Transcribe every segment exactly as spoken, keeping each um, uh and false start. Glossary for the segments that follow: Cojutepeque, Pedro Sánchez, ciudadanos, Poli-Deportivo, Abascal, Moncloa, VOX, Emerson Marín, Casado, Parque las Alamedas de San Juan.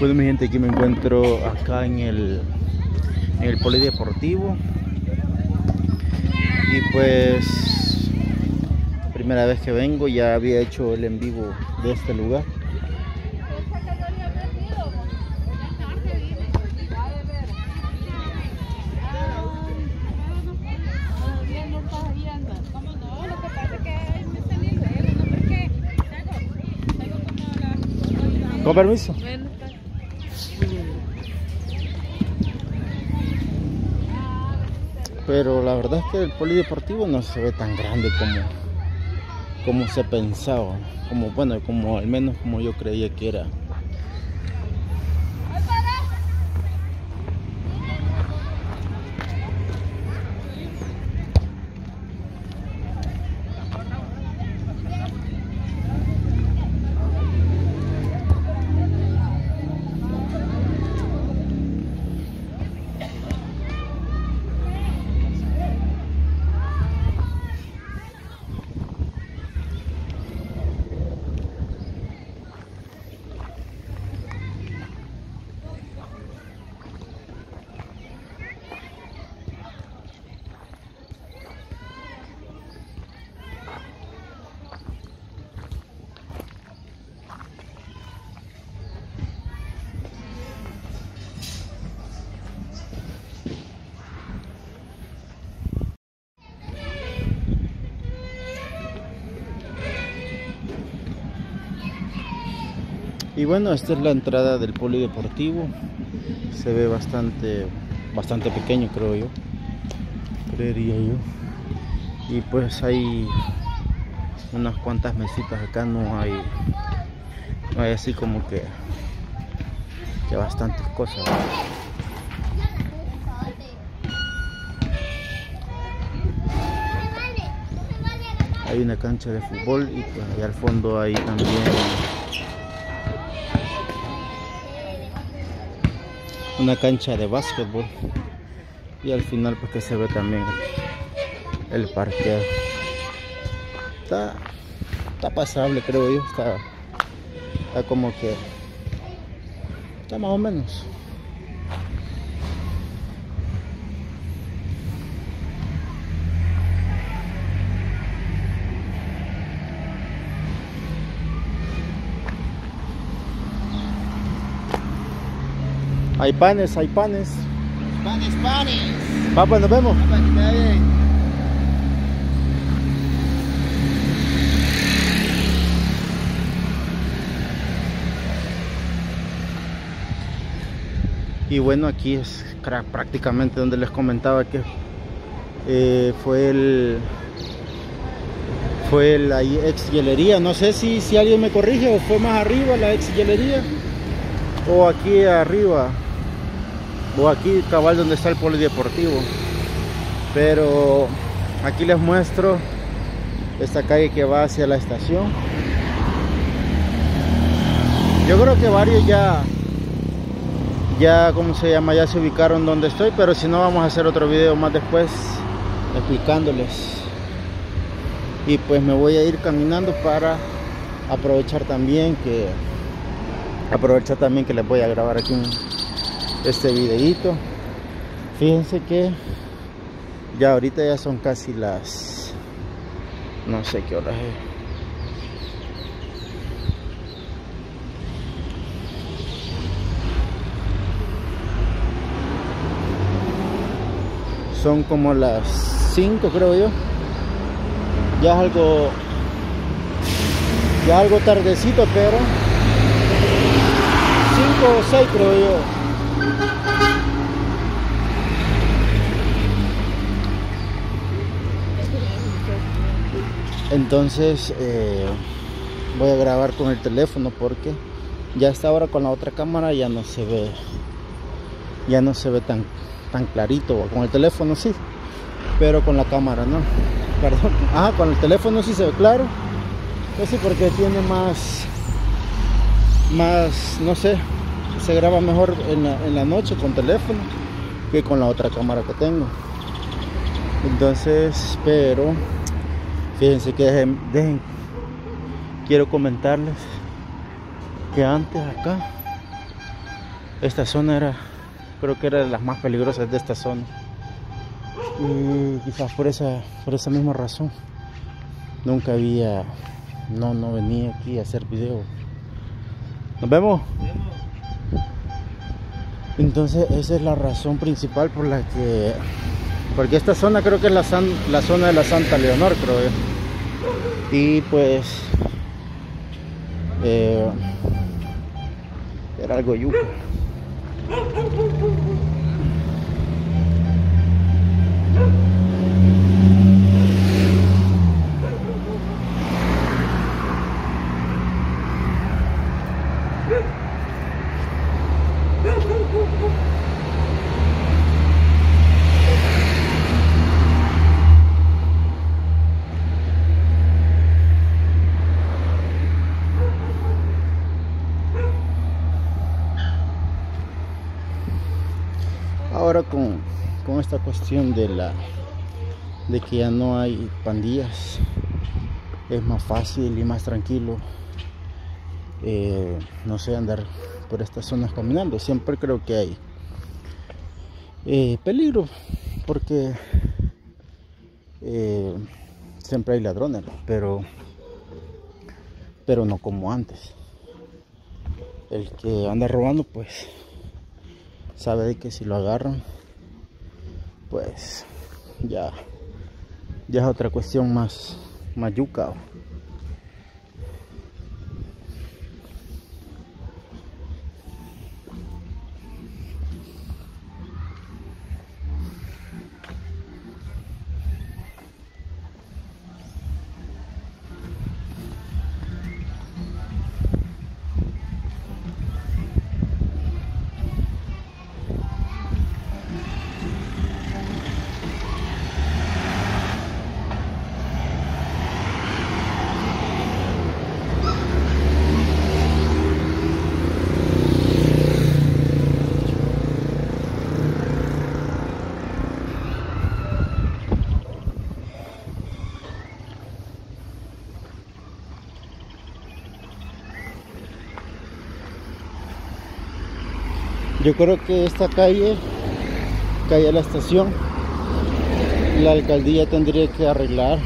Bueno, mi gente, aquí me encuentro acá en el, en el polideportivo. Y pues, primera vez que vengo, ya había hecho el en vivo de este lugar. Con permiso. Pero la verdad es que el polideportivo no se ve tan grande como, como se pensaba, como bueno, como al menos como yo creía que era. Y bueno, esta es la entrada del polideportivo. Se ve bastante bastante pequeño, creo yo. Creería yo. Y pues hay unas cuantas mesitas acá, no hay no hay así como que que bastantes cosas. Hay una cancha de fútbol y pues allá al fondo hay también una cancha de básquetbol, y al final pues que se ve también el parqueo. Está, está pasable, creo yo. Está, está como que está más o menos. Hay panes, hay panes. Panes, panes. Papá, nos vemos. Papá, que te vaya bien. Y bueno, aquí es prácticamente donde les comentaba que eh, fue el fue la ex hielería. No sé si, si alguien me corrige, o fue más arriba la ex hielería, o aquí arriba, o aquí cabal donde está el polideportivo. Pero aquí les muestro esta calle que va hacia la estación. Yo creo que varios ya ya como se llama ya se ubicaron donde estoy, pero si no, vamos a hacer otro video más después explicándoles. Y pues me voy a ir caminando para aprovechar también que aprovechar también que les voy a grabar aquí un este videito. Fíjense que ya ahorita ya son casi las, no sé qué horas es. Son como las cinco, creo yo. Ya es algo ya algo tardecito, pero cinco o seis, creo yo. Entonces eh, voy a grabar con el teléfono, porque ya hasta ahora con la otra cámara ya no se ve ya no se ve tan tan clarito. Con el teléfono sí, pero con la cámara no. Perdón. Ah, con el teléfono sí se ve claro. Eso porque tiene más más no sé, se graba mejor en la, en la noche con teléfono que con la otra cámara que tengo. Entonces, pero fíjense que dejen, dejen. Quiero comentarles que antes acá Esta zona era, creo que era de las más peligrosas de esta zona. Y quizás por esa, por esa misma razón nunca había, no, no venía aquí a hacer video. Nos vemos. Entonces esa es la razón principal por la que, porque esta zona creo que es la, san, la zona de la Santa Leonor, creo yo. Y pues eh, era algo yuca. Ahora con, con esta cuestión de la de que ya no hay pandillas, es más fácil y más tranquilo, eh, no sé, andar por estas zonas caminando. Siempre creo que hay eh, peligro, porque eh, siempre hay ladrones, pero pero no como antes. El que anda robando pues sabe de que si lo agarran, pues ya, ya es otra cuestión más, más yuca. Yo creo que esta calle, calle de la estación, la alcaldía tendría que arreglar.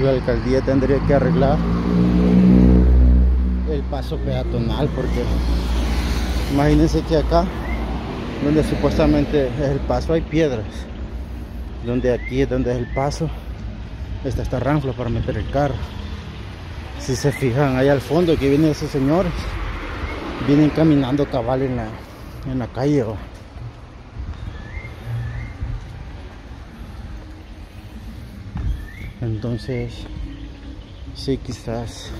La alcaldía tendría que arreglar el paso peatonal, porque imagínense que acá, donde supuestamente es el paso, hay piedras. Donde aquí es donde es el paso, está esta ranfla para meter el carro. Si se fijan allá al fondo que vienen esos señores, vienen caminando cabal en la, en la calle. ¿O? Entonces, sí, quizás,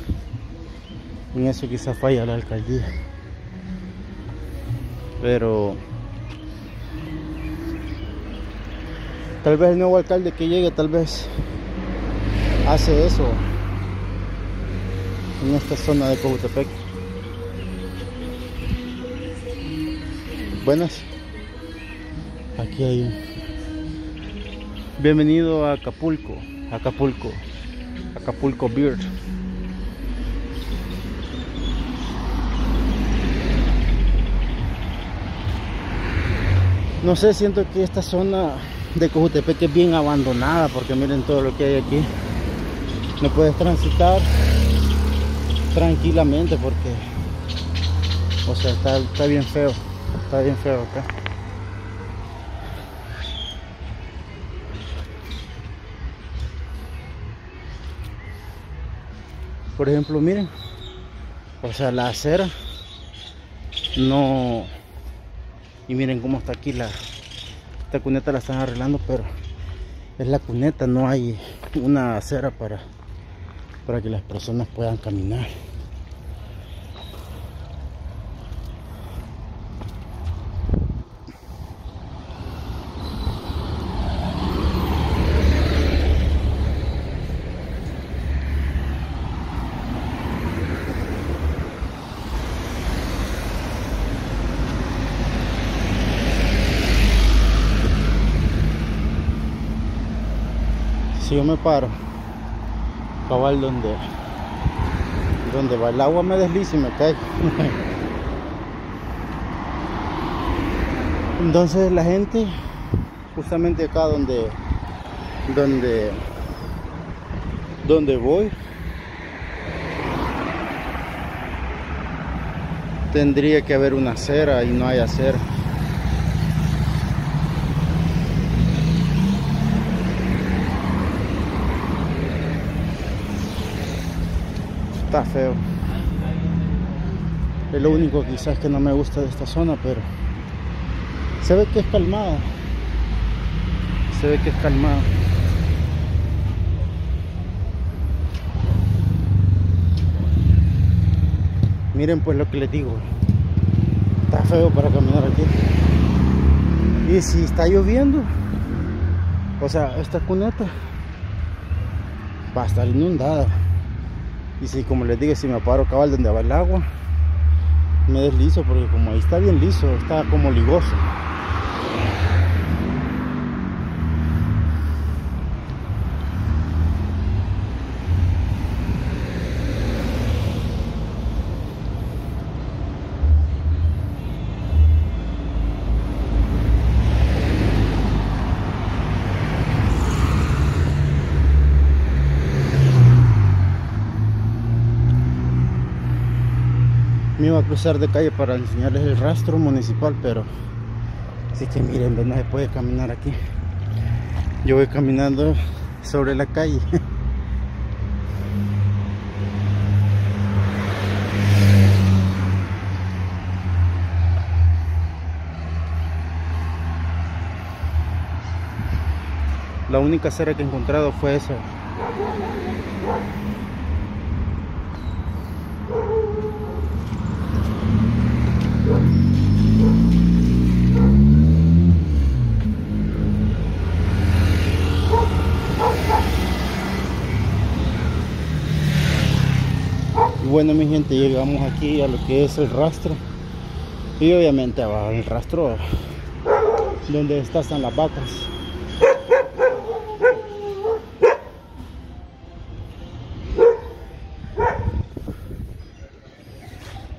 en eso quizás falla la alcaldía. Pero tal vez el nuevo alcalde que llegue, tal vez hace eso en esta zona de Cojutepeque. Buenas. Aquí hay un... Bienvenido a Acapulco. Acapulco. Acapulco Beer. No sé, siento que esta zona de Cojutepeque es bien abandonada, porque miren todo lo que hay aquí. No puedes transitar tranquilamente porque, o sea, está, está bien feo, está bien feo acá. Por ejemplo, miren, o sea, la acera no, y miren cómo está aquí la, esta cuneta la están arreglando, pero es la cuneta, no hay una acera para para que las personas puedan caminar. Si yo me paro cabal donde donde va el agua me deslizo y me caigo. Entonces la gente justamente acá donde donde donde voy tendría que haber una acera y no hay acera. Está feo. Es lo único quizás que no me gusta de esta zona, pero se ve que es calmada. Se ve que es calmada. Miren pues lo que les digo. Está feo para caminar aquí. Y si está lloviendo, o sea, esta cuneta va a estar inundada. Y si, como les digo, si me paro cabal donde va el agua, me deslizo, porque como ahí está bien liso, está como ligoso. Me iba a cruzar de calle para enseñarles el rastro municipal, pero así que miren, no se puede caminar aquí. Yo voy caminando sobre la calle. La única acera que he encontrado fue esa. Bueno, mi gente, llegamos aquí a lo que es el rastro. Y obviamente va el rastro donde están las vacas.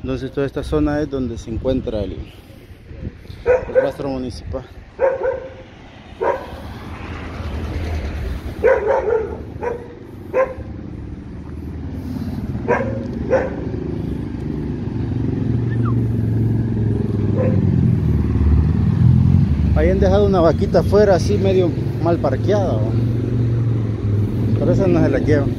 Entonces toda esta zona es donde se encuentra el, el rastro municipal. Habían dejado una vaquita afuera así medio mal parqueada, pero esa no se la llevan.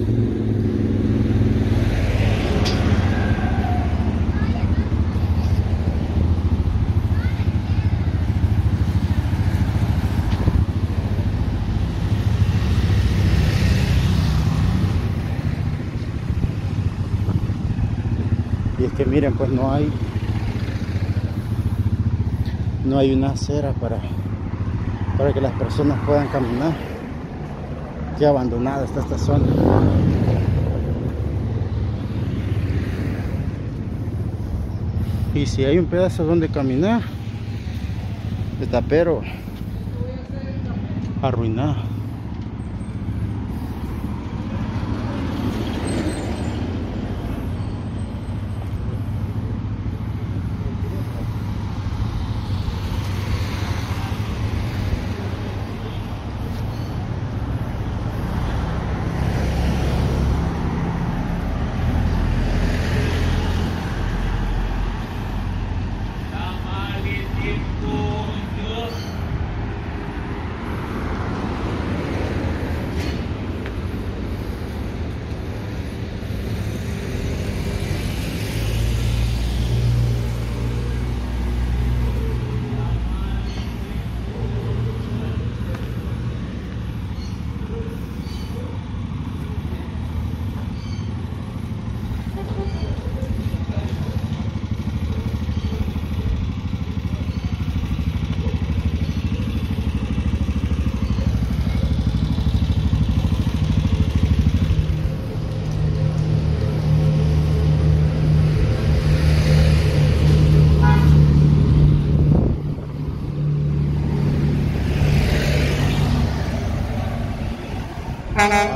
Y es que miren, pues no hay no hay una acera para para que las personas puedan caminar. Qué abandonada está esta zona. Y si hay un pedazo donde caminar, está pero arruinada.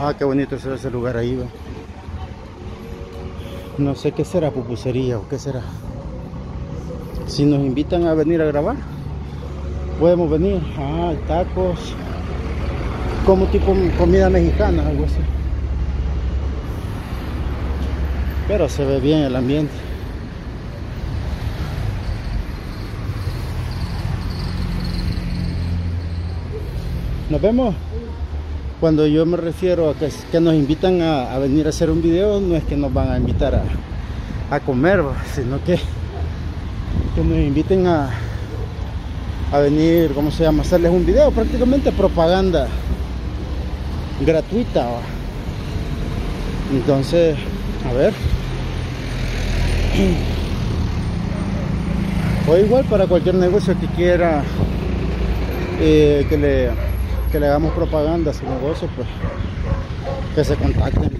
Ah, qué bonito es ese lugar ahí, ¿ve? No sé qué será, pupusería o qué será. Si nos invitan a venir a grabar, podemos venir. Ah, tacos, como tipo comida mexicana, algo así. Pero se ve bien el ambiente. Nos vemos. Cuando yo me refiero a que, que nos invitan a, a venir a hacer un video, no es que nos van a invitar a, a comer, sino que, que nos inviten a, a venir, ¿cómo se llama? Hacerles un video, prácticamente propaganda gratuita. Entonces, a ver. O igual para cualquier negocio que quiera eh, que le... que le hagamos propaganda a su negocio, pues que se contacten.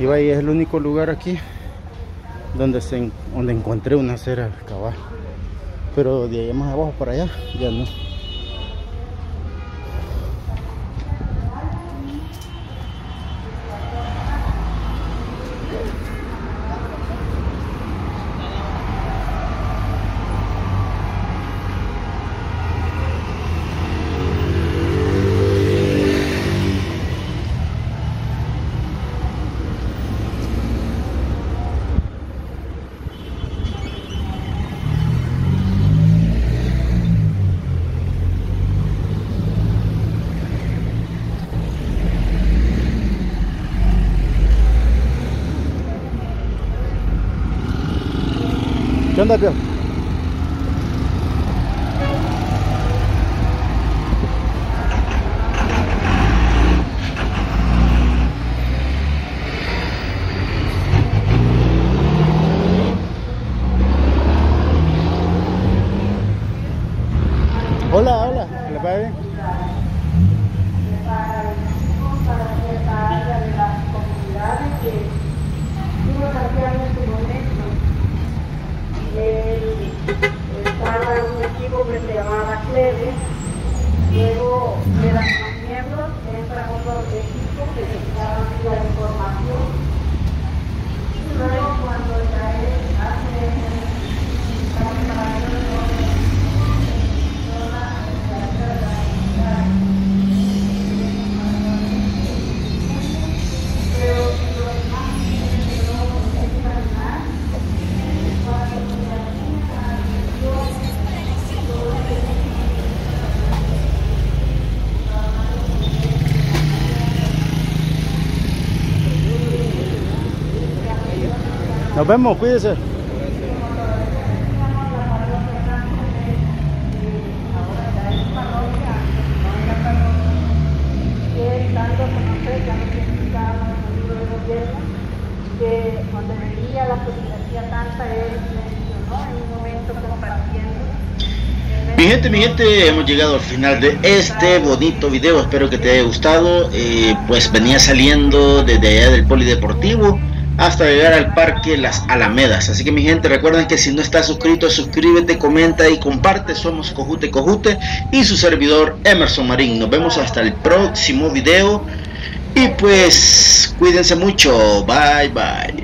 Iba y es el único lugar aquí donde se donde encontré una acera cabal, pero de ahí más abajo para allá ya no. ¿Qué onda, tío? Hola, hola, ¿qué le va bien? Nos vemos, cuídense. Mi gente, mi gente, hemos llegado al final de este bonito video. Espero que te haya gustado. Eh, pues venía saliendo desde allá del polideportivo hasta llegar al Parque Las Alamedas. Así que mi gente, recuerden que si no estás suscrito, suscríbete, comenta y comparte. Somos Cojute Cojute y su servidor Emerson Marín. Nos vemos hasta el próximo video y pues cuídense mucho. Bye bye.